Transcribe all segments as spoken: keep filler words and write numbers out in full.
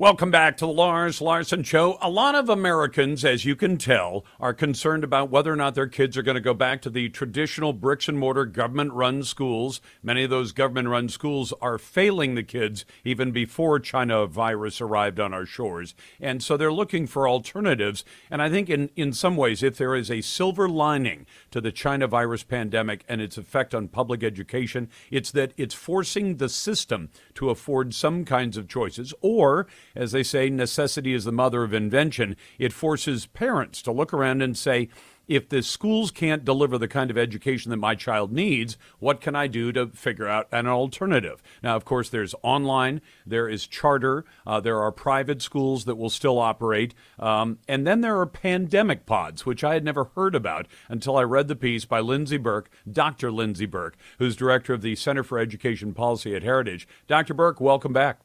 Welcome back to the Lars Larson Show. A lot of Americans, as you can tell, are concerned about whether or not their kids are going to go back to the traditional bricks and mortar government-run schools. Many of those government-run schools are failing the kids even before China virus arrived on our shores. And so they're looking for alternatives. And I think in, in some ways, if there is a silver lining to the China virus pandemic and its effect on public education, it's that it's forcing the system to afford some kinds of choices, or, as they say, necessity is the mother of invention. It forces parents to look around and say, if the schools can't deliver the kind of education that my child needs, what can I do to figure out an alternative? Now, of course, there's online, there is charter, uh, there are private schools that will still operate, um, and then there are pandemic pods, which I had never heard about until I read the piece by Lindsey Burke, Doctor Lindsey Burke, who's director of the Center for Education Policy at Heritage. Doctor Burke, welcome back.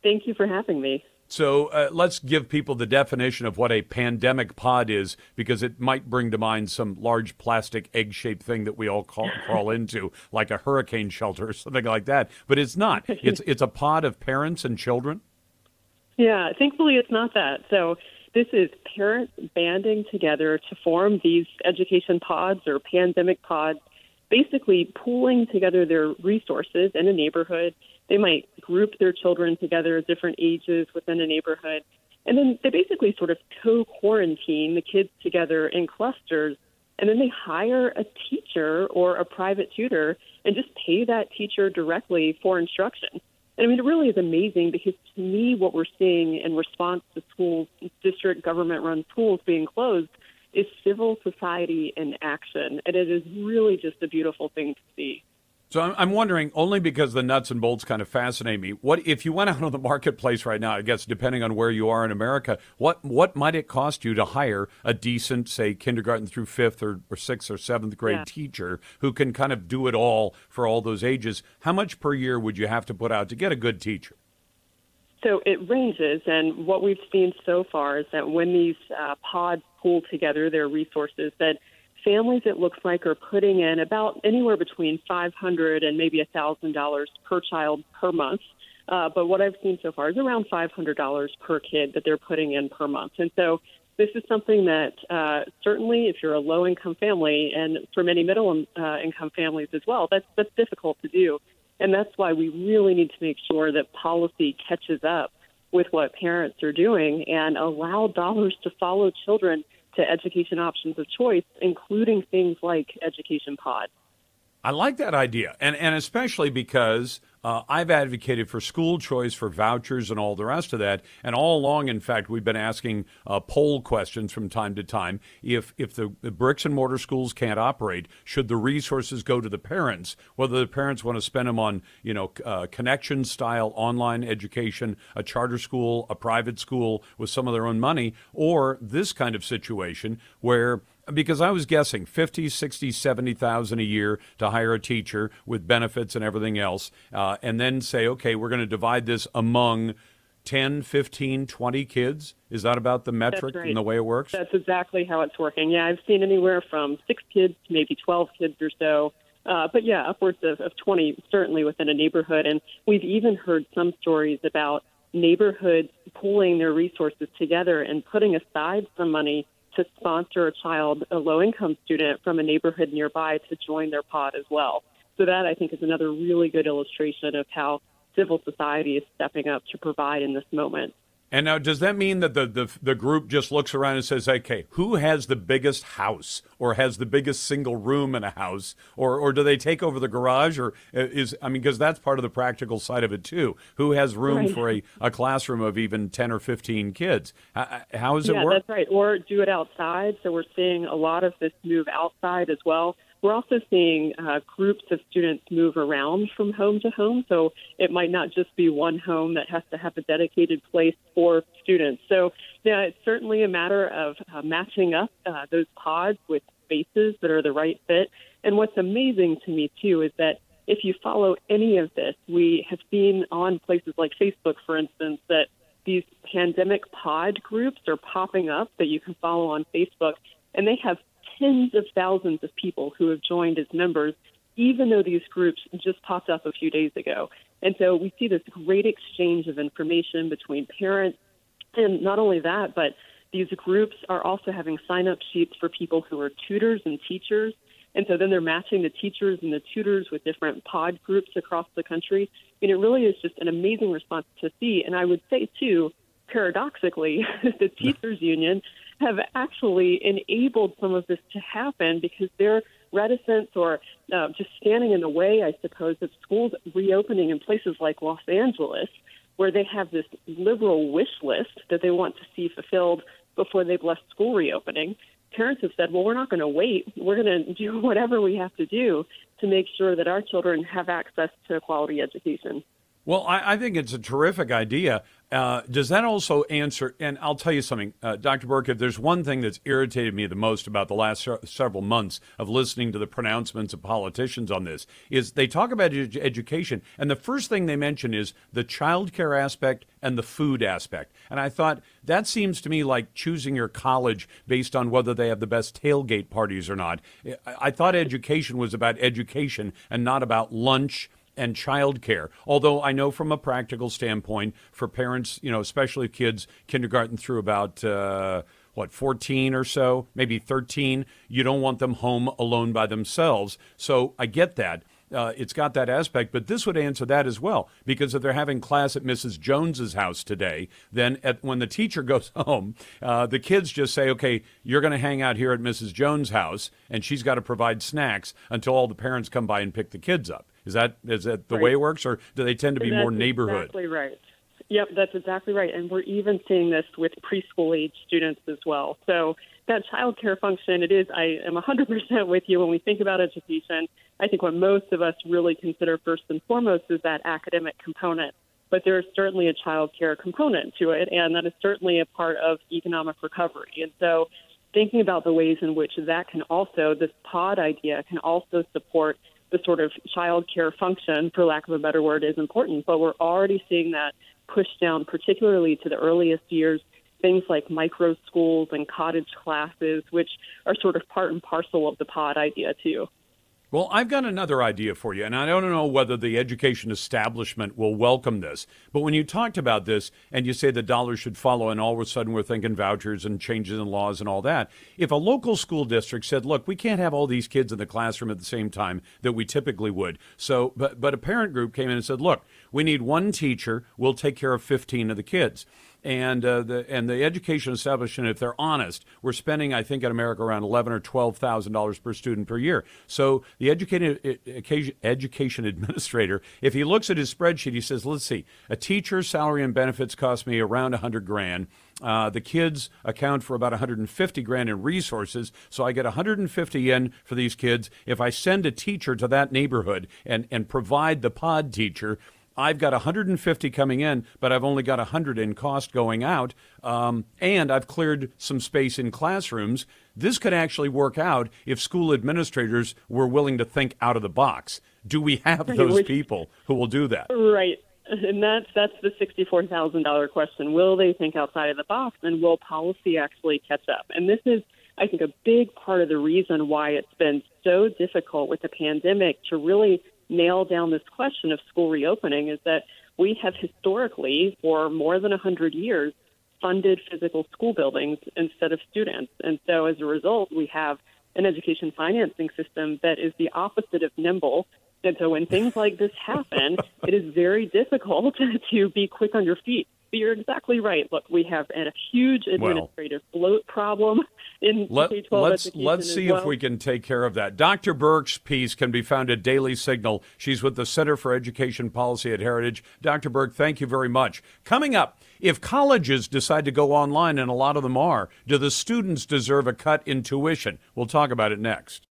Thank you for having me. So uh, let's give people the definition of what a pandemic pod is, because it might bring to mind some large plastic egg-shaped thing that we all call, crawl into, like a hurricane shelter or something like that. But it's not. It's it's a pod of parents and children? Yeah, thankfully it's not that. So this is parents banding together to form these education pods or pandemic pods, basically pooling together their resources in a neighborhood. They might group their children together at different ages within a neighborhood. And then they basically sort of co-quarantine the kids together in clusters. And then they hire a teacher or a private tutor and just pay that teacher directly for instruction. And I mean, it really is amazing, because to me, what we're seeing in response to schools, district government-run schools being closed, is civil society in action. And it is really just a beautiful thing to see. So I'm wondering, only because the nuts and bolts kind of fascinate me, what if you went out on the marketplace right now, I guess depending on where you are in America, what what might it cost you to hire a decent, say, kindergarten through fifth or, or sixth or seventh grade yeah. teacher who can kind of do it all for all those ages? How much per year would you have to put out to get a good teacher? So it ranges, and what we've seen so far is that when these uh, pods pool together their resources, that families, it looks like, are putting in about anywhere between five hundred dollars and maybe one thousand dollars per child per month. Uh, but what I've seen so far is around five hundred dollars per kid that they're putting in per month. And so this is something that uh, certainly if you're a low-income family, and for many middle-income uh, families as well, that's, that's difficult to do. And that's why we really need to make sure that policy catches up with what parents are doing and allow dollars to follow children to education options of choice, including things like education pods. I like that idea, and and especially because uh, I've advocated for school choice, for vouchers and all the rest of that, and all along, in fact, we've been asking uh, poll questions from time to time. If if the, the bricks and mortar schools can't operate, should the resources go to the parents, whether the parents want to spend them on, you know, uh, connection-style online education, a charter school, a private school with some of their own money, or this kind of situation where, because I was guessing fifty, sixty, seventy thousand a year to hire a teacher with benefits and everything else, uh, and then say, okay, we're going to divide this among ten, fifteen, twenty kids. Is that about the metric right. and the way it works? That's exactly how it's working. Yeah, I've seen anywhere from six kids to maybe twelve kids or so. Uh, but yeah, upwards of, of twenty, certainly within a neighborhood. And we've even heard some stories about neighborhoods pooling their resources together and putting aside some money to sponsor a child, a low-income student from a neighborhood nearby, to join their pod as well. So that, I think, is another really good illustration of how civil society is stepping up to provide in this moment. And now, does that mean that the, the the group just looks around and says, okay, who has the biggest house, or has the biggest single room in a house, or or do they take over the garage, or is, I mean, because that's part of the practical side of it too. Who has room right. for a, a classroom of even ten or fifteen kids? How, how does it yeah, work? Yeah, that's right. Or do it outside. So we're seeing a lot of this move outside as well. We're also seeing uh, groups of students move around from home to home, so it might not just be one home that has to have a dedicated place for students. So yeah, it's certainly a matter of uh, matching up uh, those pods with spaces that are the right fit. And what's amazing to me, too, is that if you follow any of this, we have seen on places like Facebook, for instance, that these pandemic pod groups are popping up that you can follow on Facebook, and they have tens of thousands of people who have joined as members, even though these groups just popped up a few days ago. And so we see this great exchange of information between parents. And not only that, but these groups are also having sign-up sheets for people who are tutors and teachers. And so then they're matching the teachers and the tutors with different pod groups across the country. And it really is just an amazing response to see. And I would say, too, paradoxically, the teachers union have actually enabled some of this to happen because their reticence or uh, just standing in the way, I suppose, of schools reopening in places like Los Angeles, where they have this liberal wish list that they want to see fulfilled before they bless school reopening. Parents have said, well, we're not going to wait. We're going to do whatever we have to do to make sure that our children have access to a quality education. Well, I, I think it's a terrific idea. Uh, does that also answer, and I'll tell you something, uh, Doctor Burke, if there's one thing that's irritated me the most about the last se- several months of listening to the pronouncements of politicians on this, is they talk about ed- education, and the first thing they mention is the child care aspect and the food aspect. And I thought, that seems to me like choosing your college based on whether they have the best tailgate parties or not. I, I thought education was about education and not about lunch and child care. Although I know from a practical standpoint for parents, you know, especially kids kindergarten through about, uh, what, fourteen or so, maybe thirteen, you don't want them home alone by themselves. So I get that. Uh, it's got that aspect, but this would answer that as well, because if they're having class at Missus Jones's house today, then at, when the teacher goes home, uh, the kids just say, okay, you're going to hang out here at Missus Jones' house, and she's got to provide snacks until all the parents come by and pick the kids up. Is that is that the right way it works, or do they tend to be more neighborhood? Exactly right. Yep, that's exactly right. And we're even seeing this with preschool-age students as well. So that child care function, it is, I am one hundred percent with you when we think about education. I think what most of us really consider first and foremost is that academic component. But there is certainly a child care component to it, and that is certainly a part of economic recovery. And so thinking about the ways in which that can also, this pod idea can also support the sort of child care function, for lack of a better word, is important. But we're already seeing that pushed down, particularly to the earliest years, things like micro schools and cottage classes, which are sort of part and parcel of the pod idea, too. Well, I've got another idea for you, and I don't know whether the education establishment will welcome this, but when you talked about this and you say the dollar should follow and all of a sudden we're thinking vouchers and changes in laws and all that, if a local school district said, look, we can't have all these kids in the classroom at the same time that we typically would, so but, but a parent group came in and said, look, we need one teacher, we'll take care of fifteen of the kids. And uh, the and the education establishment, if they're honest, we're spending, I think, in America around eleven or twelve thousand dollars per student per year. So the educated education administrator, if he looks at his spreadsheet, he says, "Let's see, a teacher's salary and benefits cost me around a hundred grand. Uh, the kids account for about one hundred fifty grand in resources, so I get one hundred fifty in for these kids. If I send a teacher to that neighborhood and and provide the pod teacher." I've got one hundred fifty coming in, but I've only got one hundred in cost going out, um, and I've cleared some space in classrooms. This could actually work out if school administrators were willing to think out of the box. Do we have those people who will do that? Right, and that's, that's the sixty-four thousand dollars question. Will they think outside of the box, and will policy actually catch up? And this is, I think, a big part of the reason why it's been so difficult with the pandemic to really nail down this question of school reopening is that we have historically, for more than one hundred years, funded physical school buildings instead of students. And so as a result, we have an education financing system that is the opposite of nimble. And so when things like this happen, it is very difficult to be quick on your feet. But you're exactly right. Look, we have a huge administrative well, bloat problem in let, K twelve let's, education. Let's see well. if we can take care of that. Doctor Burke's piece can be found at Daily Signal. She's with the Center for Education Policy at Heritage. Doctor Burke, thank you very much. Coming up, if colleges decide to go online, and a lot of them are, do the students deserve a cut in tuition? We'll talk about it next.